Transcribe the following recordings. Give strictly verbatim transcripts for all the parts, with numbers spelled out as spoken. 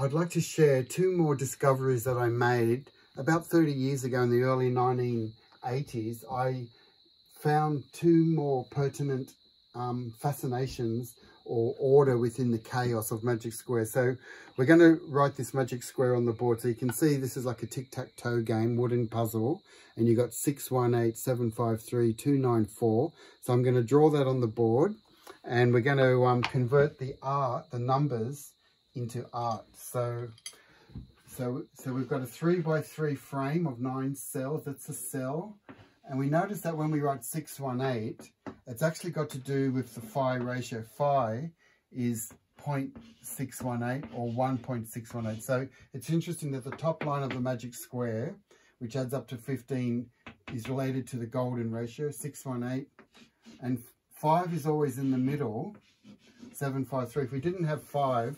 I'd like to share two more discoveries that I made about thirty years ago in the early nineteen eighties. I found two more pertinent um, fascinations or order within the chaos of Magic Square. So we're going to write this Magic Square on the board. So you can see this is like a tic-tac-toe game, wooden puzzle. And you've got six one eight, seven five three, two nine four. So I'm going to draw that on the board. And we're going to um, convert the art, the numbers, into art. So, so, so we've got a three by three frame of nine cells. That's a cell. And we notice that when we write six one eight, it's actually got to do with the phi ratio. Phi is zero point six one eight or one point six one eight. So it's interesting that the top line of the Magic Square, which adds up to fifteen, is related to the golden ratio, six one eight. And five is always in the middle, seven five three. If we didn't have five,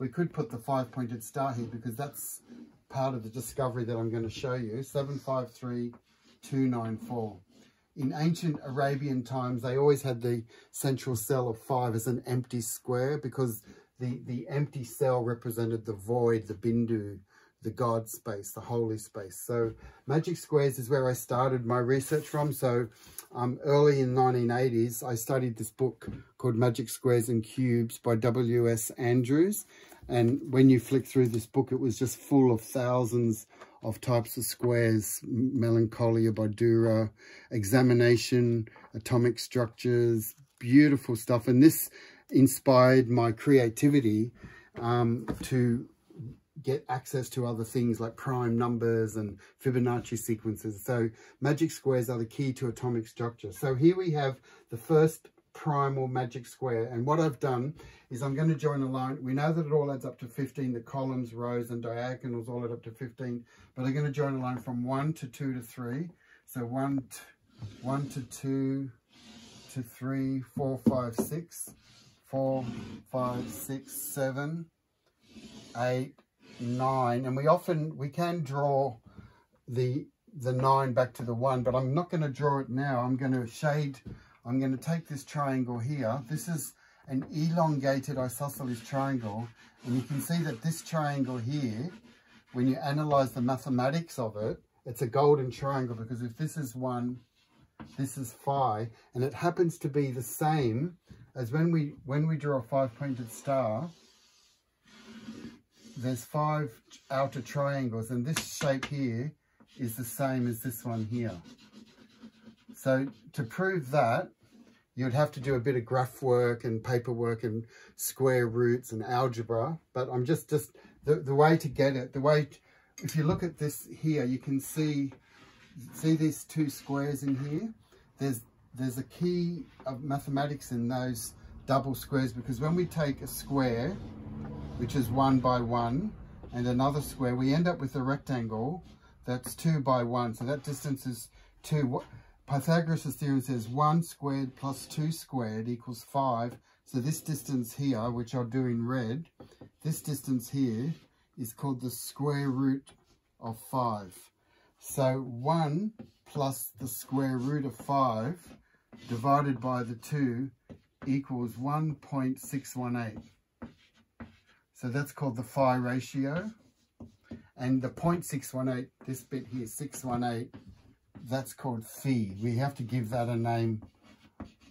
we could put the five-pointed star here because that's part of the discovery that I'm going to show you, seven five three, two nine four. In ancient Arabian times, they always had the central cell of five as an empty square because the, the empty cell represented the void, the bindu, the God space, the holy space. So Magic Squares is where I started my research from. So um, early in the nineteen eighties, I studied this book called Magic Squares and Cubes by W S Andrews. And when you flick through this book, it was just full of thousands of types of squares: melancholia, Badura, examination, atomic structures, beautiful stuff. And this inspired my creativity um, to get access to other things like prime numbers and Fibonacci sequences. So Magic Squares are the key to atomic structure. So here we have the first primal Magic Square, and what I've done is I'm going to join a line. We know that it all adds up to fifteen, the columns, rows and diagonals all add up to fifteen, but I'm going to join a line from one to two to three. So one, one to two to three, four, five, six, four, five, six, seven, eight, nine. And we often, we can draw the the nine back to the one, but I'm not going to draw it now. I'm going to shade, I'm going to take this triangle here. This is an elongated isosceles triangle. And you can see that this triangle here, when you analyze the mathematics of it, it's a golden triangle because if this is one, this is phi. And it happens to be the same as when we, when we draw a five-pointed star, there's five outer triangles. And this shape here is the same as this one here. So to prove that, you'd have to do a bit of graph work and paperwork and square roots and algebra. But I'm just, just the, the way to get it, the way, if you look at this here, you can see, see these two squares in here? There's, there's a key of mathematics in those double squares because when we take a square, which is one by one, and another square, we end up with a rectangle that's two by one. So that distance is two. Pythagoras' theorem says one squared plus two squared equals five. So this distance here, which I'll do in red, this distance here is called the square root of five. So one plus the square root of five divided by the two equals one point six one eight. So that's called the phi ratio. And the zero point six one eight, this bit here, six one eight, that's called phi. We have to give that a name.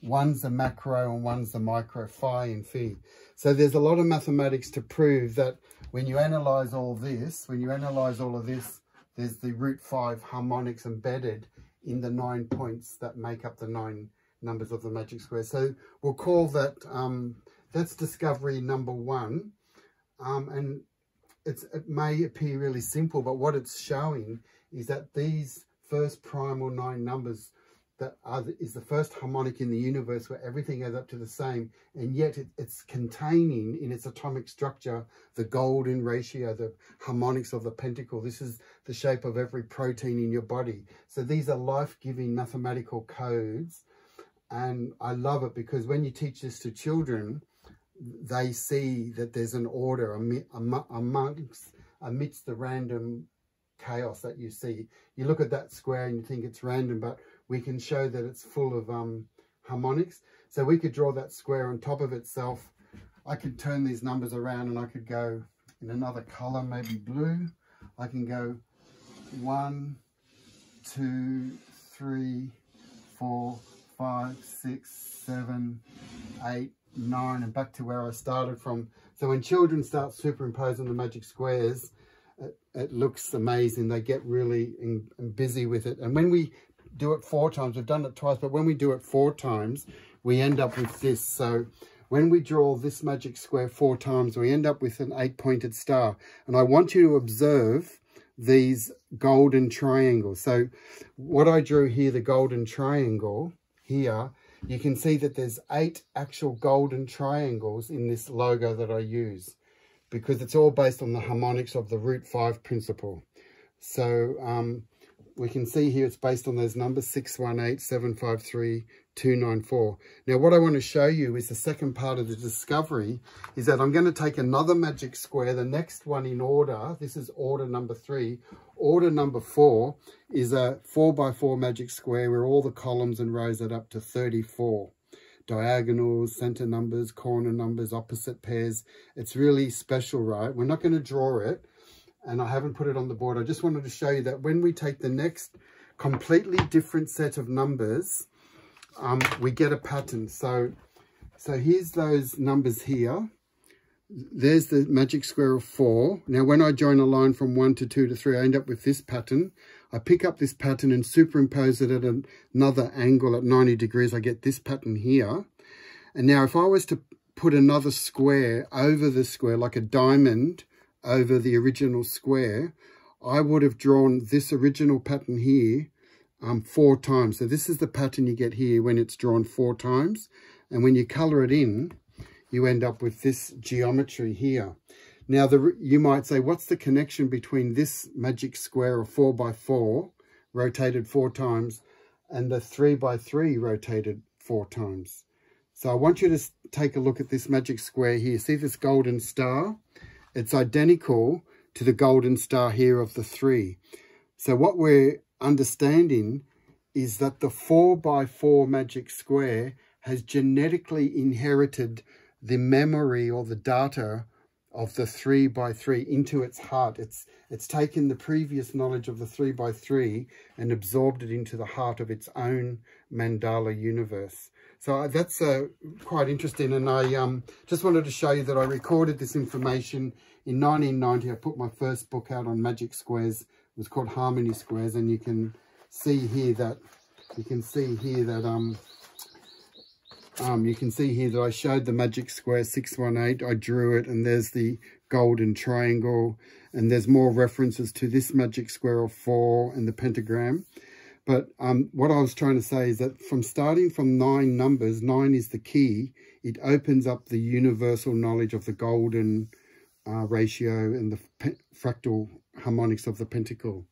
One's the macro and one's the micro, phi and phi. So there's a lot of mathematics to prove that when you analyze all this, when you analyze all of this, there's the root five harmonics embedded in the nine points that make up the nine numbers of the Magic Square. So we'll call that, um, that's discovery number one. Um, and it's, it may appear really simple, but what it's showing is that these first primal nine numbers that are the, is the first harmonic in the universe where everything adds up to the same, and yet it, it's containing in its atomic structure the golden ratio, the harmonics of the pentacle. This is the shape of every protein in your body. So these are life-giving mathematical codes, and I love it because when you teach this to children, they see that there's an order am, am, amongst amidst the random chaos that you see. You look at that square and you think it's random, but we can show that it's full of um, harmonics. So we could draw that square on top of itself. I could turn these numbers around and I could go, in another color, maybe blue, I can go one, two, three, four, five, six, seven, eight, nine, and back to where I started from. So when children start superimposing the magic squares, it, it looks amazing. They get really in, in busy with it. And when we do it four times, we've done it twice, but when we do it four times, we end up with this. So when we draw this magic square four times, we end up with an eight-pointed star. And I want you to observe these golden triangles. So what I drew here, the golden triangle here, you can see that there's eight actual golden triangles in this logo that I use, because it's all based on the harmonics of the root five principle. So um, we can see here it's based on those numbers, six one eight, seven five three, two nine four. Now what I want to show you is the second part of the discovery, is that I'm going to take another magic square, the next one in order. This is order number three. Order number four is a four by four magic square where all the columns and rows add up to thirty-four. Diagonals, center numbers, corner numbers, opposite pairs. It's really special, right? We're not going to draw it, and I haven't put it on the board. I just wanted to show you that when we take the next completely different set of numbers, um, we get a pattern. So, so here's those numbers here. There's the magic square of four. Now, when I join a line from one to two to three, I end up with this pattern. I pick up this pattern and superimpose it at another angle at ninety degrees. I get this pattern here. And now if I was to put another square over the square, like a diamond, over the original square, I would have drawn this original pattern here um, four times. So this is the pattern you get here when it's drawn four times. And when you color it in, you end up with this geometry here. Now, the, you might say, what's the connection between this magic square of four by four, rotated four times, and the three by three rotated four times? So I want you to take a look at this magic square here. See this golden star? It's identical to the golden star here of the three. So what we're understanding is that the four by four magic square has genetically inherited the memory or the data of the three by three into its heart. It's, it's taken the previous knowledge of the three by three and absorbed it into the heart of its own mandala universe. So that's uh, quite interesting, and I um, just wanted to show you that I recorded this information in nineteen ninety. I put my first book out on magic squares. It was called Harmony Squares, and you can see here that you can see here that um um you can see here that I showed the magic square six one eight. I drew it, and there's the golden triangle, and there's more references to this magic square of four and the pentagram. But um, what I was trying to say is that from starting from nine numbers, nine is the key. It opens up the universal knowledge of the golden uh, ratio and the fractal harmonics of the pentacle.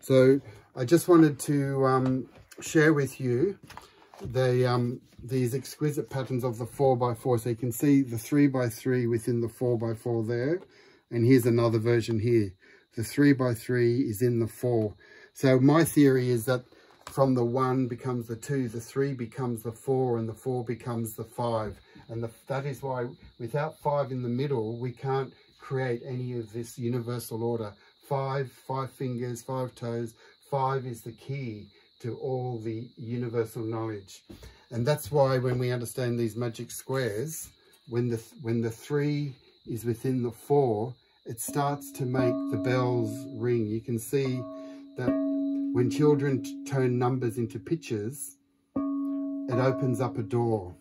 So I just wanted to um, share with you the um, these exquisite patterns of the four by four. So you can see the three by three within the four by four there. And here's another version here. The three by three is in the four. So my theory is that from the one becomes the two, the three becomes the four, and the four becomes the five. And the, that is why without five in the middle, we can't create any of this universal order. Five, five fingers, five toes. Five is the key to all the universal knowledge. And that's why when we understand these magic squares, when the, when the three is within the four, it starts to make the bells ring. You can see that when children turn numbers into pictures, it opens up a door.